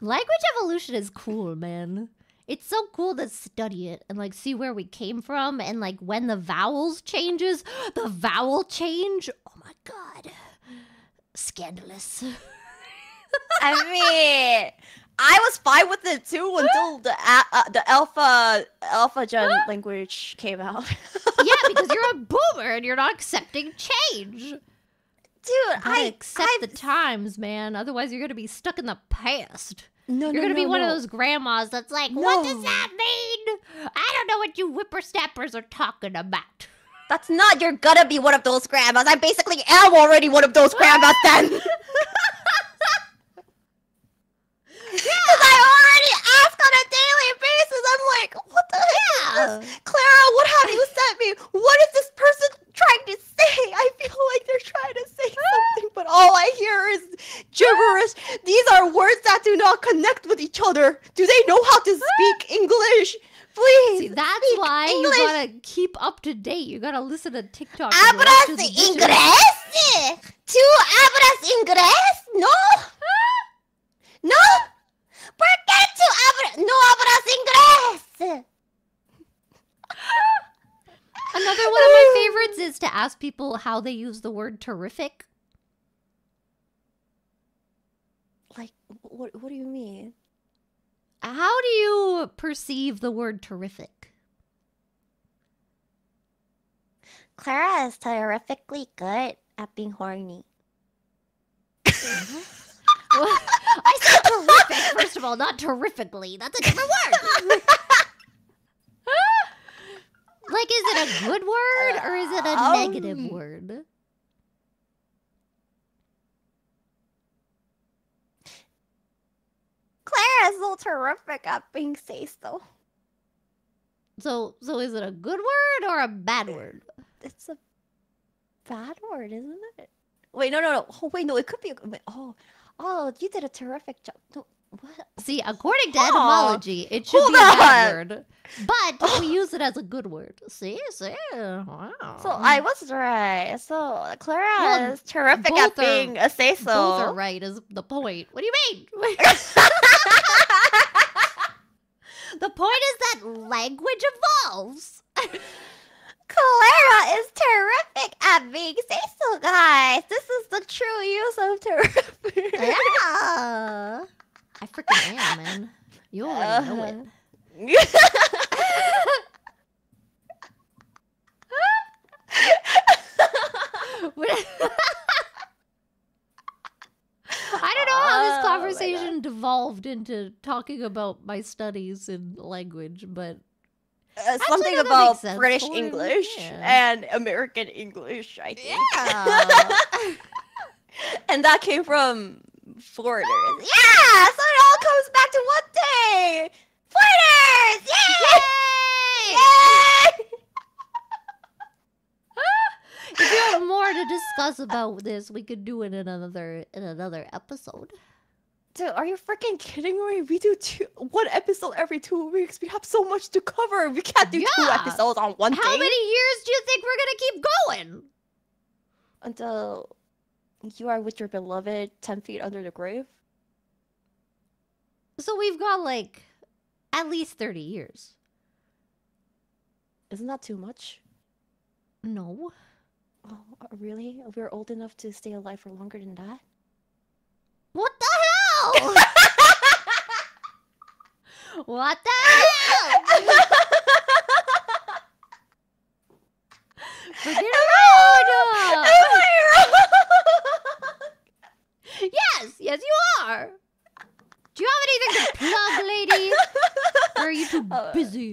Language evolution is cool, man. It's so cool to study it and, like, see where we came from. And, like, when the vowels changes, the vowel change. Oh, my God. Scandalous. I mean... I was fine with it too until the uh, the alpha alpha gen language came out. Yeah, because you're a boomer and you're not accepting change, dude. I accept I... the times, man. Otherwise, you're gonna be stuck in the past. No, you're no, gonna no, be no. one of those grandmas that's like, no. "What does that mean? I don't know what you whippersnappers are talking about." That's not, you're gonna be one of those grandmas. I basically am already one of those grandmas then. Because I already ask on a daily basis. I'm like, what the heck is this? Clara, what have you sent me? What is this person trying to say? I feel like they're trying to say something, but all I hear is gibberish. These are words that do not connect with each other. Do they know how to speak English? Please, see, that's why English. You gotta keep up to date. You gotta listen to TikTok. Hablas inglés? ¿Tú hablas inglés? No. No. ¿Por qué tú hablas? No hablas inglés. Another one of my favorites is to ask people how they use the word terrific. Like, what? What do you mean? How do you perceive the word terrific? Clara is terrifically good at being horny. Well, I said terrific, first of all, not terrifically. That's a different word. Like, is it a good word or is it a um... negative word? Clara is so terrific at being safe, though. So, so is it a good word or a bad word? It's a bad word, isn't it? Wait, no, no, no. Oh, wait, no, it could be. A, oh, oh, you did a terrific job. No, what? See, according to oh, etymology, it should be a bad on. word, but we use it as a good word. See, see. Wow. So I was right. So Clara well, is terrific at being are, a say-so. Both are right is the point. What do you mean? The point is that language evolves. Clara is terrific at being say-so, guys. This is the true use of terrific. Yeah. I freaking am, man. You already uh, know it. I don't know how this conversation oh devolved into talking about my studies in language, but... Uh, something actually, about British Foreign, English yeah. and American English, I think. Yeah. And that came from... foreigners. Yeah! So it all comes back to one thing! Foreigners! Yay! Yay! If you have more to discuss about this, we could do it in another in another episode. Dude, are you freaking kidding me? We do two, one episode every two weeks. We have so much to cover. We can't do yeah. two episodes on one How thing. How many years do you think we're gonna keep going? Until... you are with your beloved ten feet under the grave. So we've got like at least thirty years. Isn't that too much? No. Oh, really? We're old enough to stay alive for longer than that? What the hell? What the hell? Forget around! Yes, yes, you are. Do you have anything to plug, lady? Or are you too busy?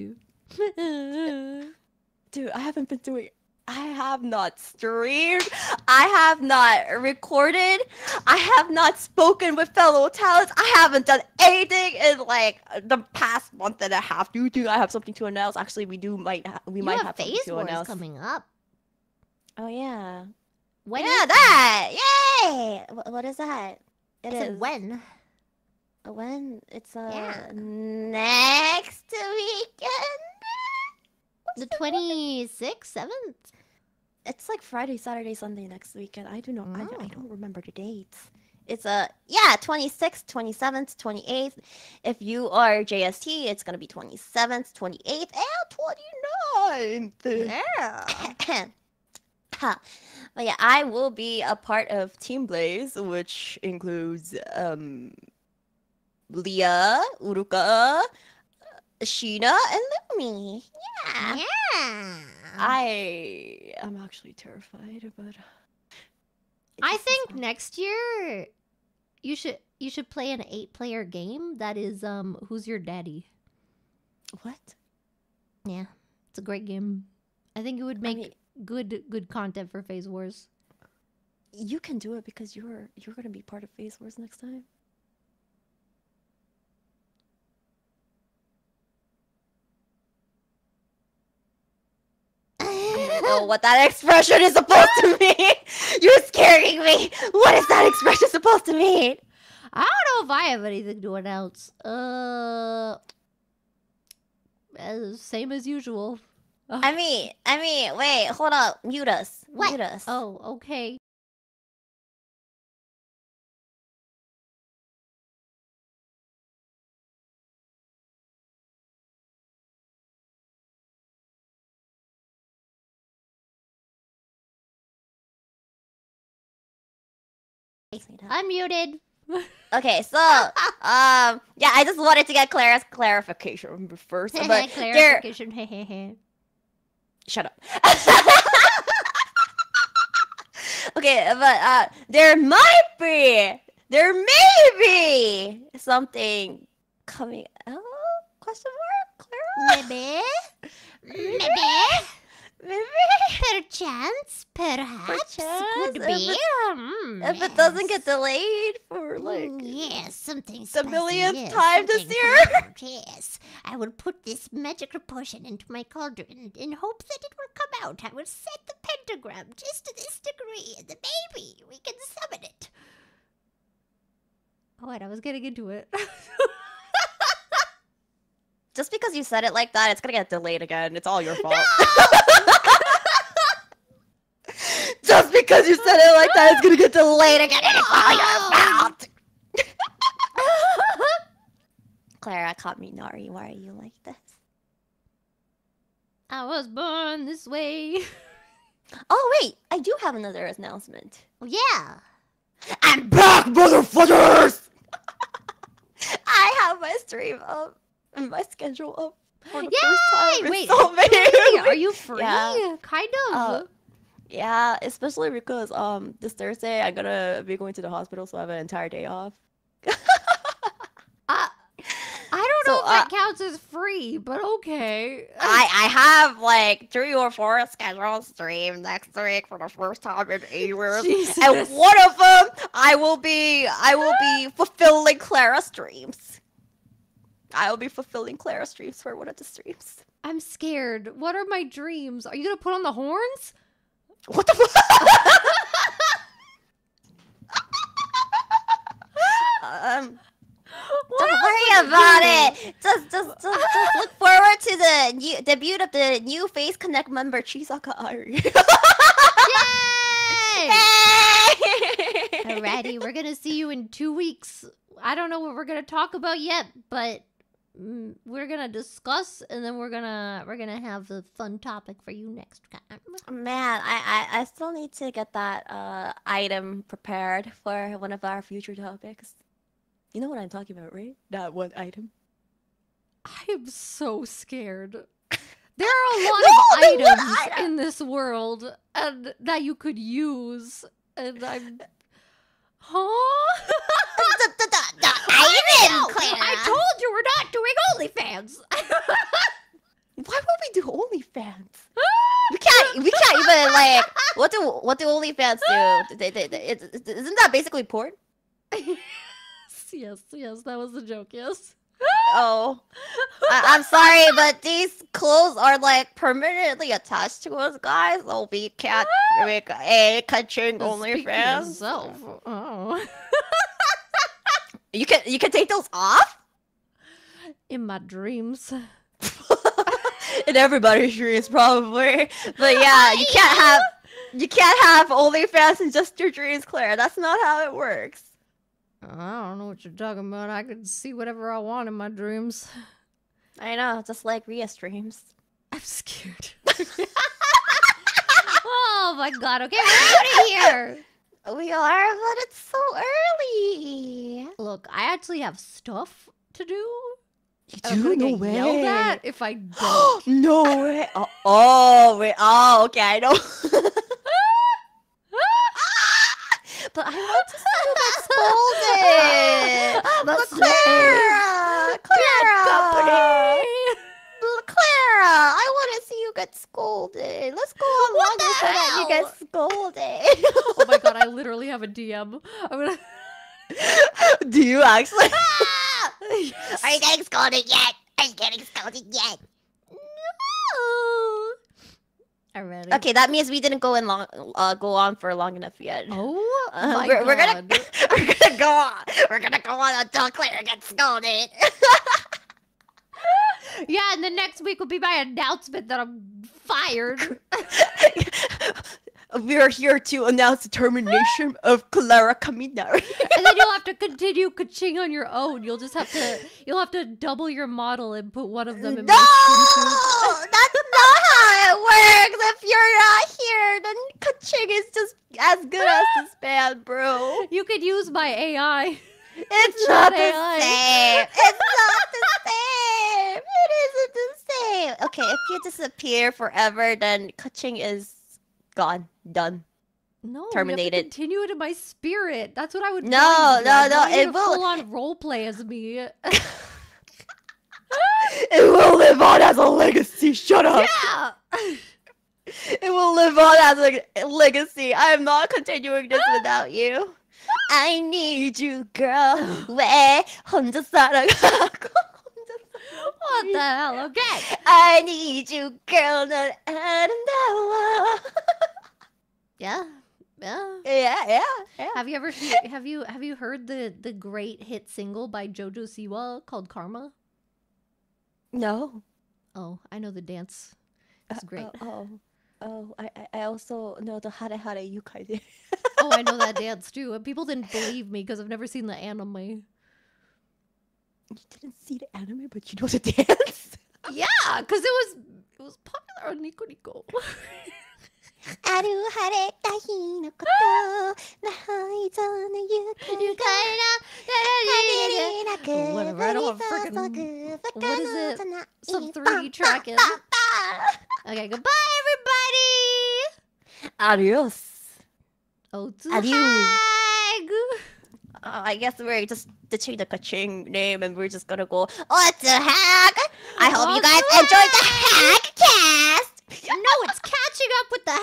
Dude, I haven't been doing. I have not streamed. I have not recorded. I have not spoken with fellow talents. I haven't done anything in like the past month and a half. Do you I have something to announce? Actually, we do. Might ha we you might have, have phase something to announce coming up. Oh yeah. When yeah, is that! Yay! What, what is that? It I is said when. When? It's uh yeah. next weekend. What's the twenty-sixth, seventh. It's like Friday, Saturday, Sunday next weekend. I do not. Oh. I, I don't remember the dates. It's a uh, yeah, twenty-sixth, twenty-seventh, twenty-eighth. If you are J S T, it's gonna be twenty-seventh, twenty-eighth, and twenty-ninth. Yeah. Huh. But yeah, I will be a part of Team Blaze, which includes um, Leah, Uruka, Shiina, and Lumi. Yeah. Yeah. I am actually terrified, but I think fun. next year you should you should play an eight-player game that is um Who's Your Daddy? What? Yeah, it's a great game. I think it would make. I mean, good good content for Phase Wars. You can do it because you're you're gonna be part of Phase Wars next time. I don't know what that expression is supposed to mean. You're scaring me. What is that expression supposed to mean? I don't know if I have anything to announce. Uh, same as usual. I mean, I mean, wait, hold up, mute us. What? Mute us. Oh, okay. I'm muted. Okay, so um, yeah, I just wanted to get Clara's clarification first. But clarification, hey, hey, hey. Shut up. Okay, but uh, there might be, there may be something coming out? Question mark, Clara? Maybe, maybe, maybe. Perchance, perhaps, perchance, could be. If it, mm, if yes. it doesn't get delayed for like mm, yes, something the millionth yes, time this year. Out, yes, I will put this magical potion into my cauldron in hopes that it will come out. I will set the pentagram just to this degree, and then maybe we can summon it. Oh, wait, I was getting into it. Just because you said it like that, it's gonna get delayed again. It's all your fault. No! Just because you said it like that, it's gonna get delayed again. And it's all your fault. Clara Kaminari, why are you like this? I was born this way. Oh wait, I do have another announcement. Yeah. I'm back, motherfuckers! I have my stream up. My schedule up for the Yay! first time. Wait, so many. Are you free? Yeah. Kind of. Uh, yeah, especially because um this Thursday I'm gonna be going to the hospital, so I have an entire day off. uh, I don't so, know if uh, that counts as free, but okay. I I have like three or four scheduled streams next week for the first time in eight years, Jesus. And one of them I will be I will be fulfilling Clara's dreams. I'll be fulfilling Clara's dreams for one of the streams. I'm scared. What are my dreams? Are you gonna put on the horns? What the fuck? um, don't worry about it. Just, just, just, just look forward to the new debut of the new Phase Connect member, Chisaka Airi. Yay! Yay! Alrighty, we're gonna see you in two weeks. I don't know what we're gonna talk about yet, but we're gonna discuss, and then we're gonna we're gonna have a fun topic for you next time. Man, I I, I still need to get that uh item prepared for one of our future topics. You know what I'm talking about, right? That one item. I am so scared. There are a lot no, of items item. in this world, and that you could use, and I'm. Huh? the, the, the, the item, Clara. I told you we're not doing OnlyFans. Why would we do OnlyFans? we can't. We can't even like. What do what do OnlyFans do? They, they, they, it, isn't that basically porn? yes, yes, that was the joke. Yes. Oh, I, I'm sorry, but these clothes are like permanently attached to us, guys. So we can't make a catching OnlyFans. Yourself. Oh. you can you can take those off. In my dreams. In everybody's dreams, probably. But yeah, you can't have you can't have OnlyFans in just your dreams, Claire. That's not how it works. I don't know what you're talking about. I could see whatever I want in my dreams. I know, just like Rhea's dreams. I'm scared. Oh my god, okay, we're out of here! We are, but it's so early! Look, I actually have stuff to do. You do? I'm gonna no get way. yelled at if I don't. No way! Oh, oh, wait, oh, okay, I know. But I want to see that scolded. But Clara, Clara, Clara, I want to see you guys got scolded. Let's go on what longer so that you get scolded. Oh my god, I literally have a D M. I'm gonna... Do you actually? Yes. Are you getting scolded yet? Are you getting scolded yet? No. I'm ready. Okay, that means we didn't go in long, uh, go on for long enough yet. Oh, uh, my we're, god. we're gonna, we're gonna go on. We're gonna go on until Clara gets scolded. Yeah, and then next week will be my announcement that I'm fired. We are here to announce the termination of Clara Kaminari. And then you'll have to continue ka-ching on your own. You'll just have to you'll have to double your model and put one of them in. No, that's not how it works. If you're not here, then ka-ching is just as good as this band, bro. You could use my A I. It's, it's not, not the A I. Same. It's not the same. It isn't the same. Okay, if you disappear forever, then ka-ching is gone. Done. No, terminated. You have to continue it in my spirit. That's what I would. No, no, no. It will full on role play as me. It will live on as a legacy. Shut up. Yeah. It will live on as a legacy. I am not continuing this without you. I need you, girl. Where? 혼자 살아가고. What the hell? Okay. I need you, girl. Not out of Yeah. Yeah. Yeah. Yeah. Yeah. Have you ever have you have you heard the the great hit single by JoJo Siwa called Karma? No. Oh, I know the dance. It's uh, great. Oh. oh. Oh, I I also know the Hare Hare Yukai dance. Oh, I know that dance too. And people didn't believe me because I've never seen the anime. You didn't see the anime, but you know the dance. Yeah, because it was it was popular on Nico Nico. Whatever, I don't freaking. What is it? Some three D tracking. Okay, goodbye, everybody. Adios. Oh, adios. Uh, I guess we're just ditching the ka-ching name and we're just gonna go. What the heck? I hope oh, you guys enjoyed the hack cast. No, it's catching up with the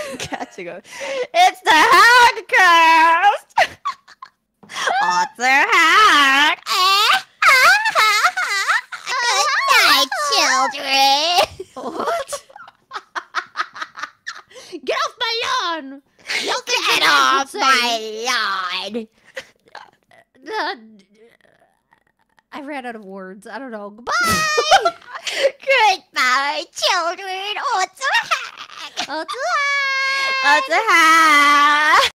hags. Catching up. It's the hack cast. What the heck? Good night, children. What? Get off my lawn! Don't get off my lawn! Uh, I ran out of words. I don't know. Goodbye! Goodbye, children! What's a hack? What's a hack? What's a hack?